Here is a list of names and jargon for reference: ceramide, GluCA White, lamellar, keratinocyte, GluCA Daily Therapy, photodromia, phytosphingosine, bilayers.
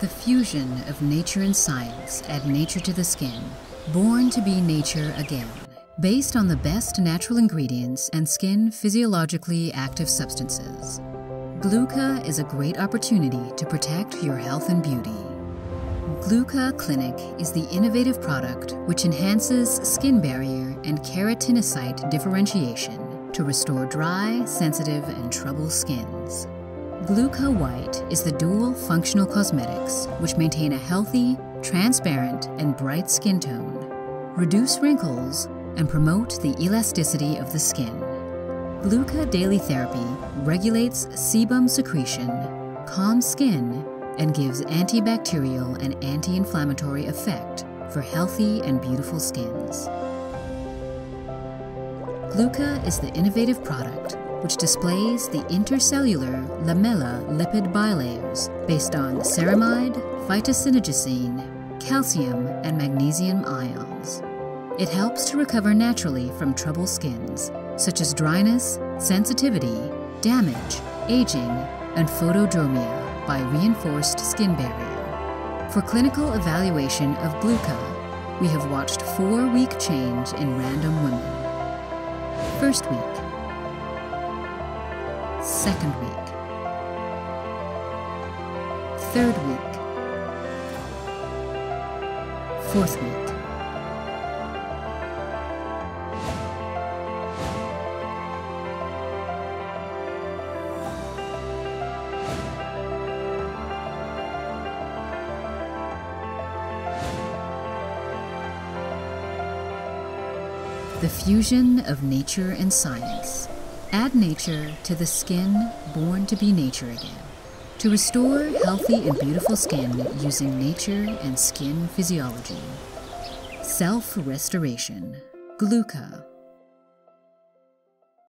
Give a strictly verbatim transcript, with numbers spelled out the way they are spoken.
The fusion of nature and science at Nature to the Skin. Born to be nature again. Based on the best natural ingredients and skin physiologically active substances. GluCA is a great opportunity to protect your health and beauty. GluCA Clinic is the innovative product which enhances skin barrier and keratinocyte differentiation to restore dry, sensitive, and troubled skins. GluCA White is the dual functional cosmetics which maintain a healthy, transparent, and bright skin tone, reduce wrinkles, and promote the elasticity of the skin. GluCA Daily Therapy regulates sebum secretion, calms skin, and gives antibacterial and anti-inflammatory effect for healthy and beautiful skins. GluCA is the innovative product which displays the intercellular lamella lipid bilayers based on ceramide, phytosphingosine, calcium, and magnesium ions. It helps to recover naturally from troubled skins, such as dryness, sensitivity, damage, aging, and photodromia by reinforced skin barrier. For clinical evaluation of GluCA, we have watched four-week change in random women. First week, second week, third week, fourth week. The fusion of nature and science. Add nature to the skin, born to be nature again. To restore healthy and beautiful skin using nature and skin physiology. Self-restoration. GluCA.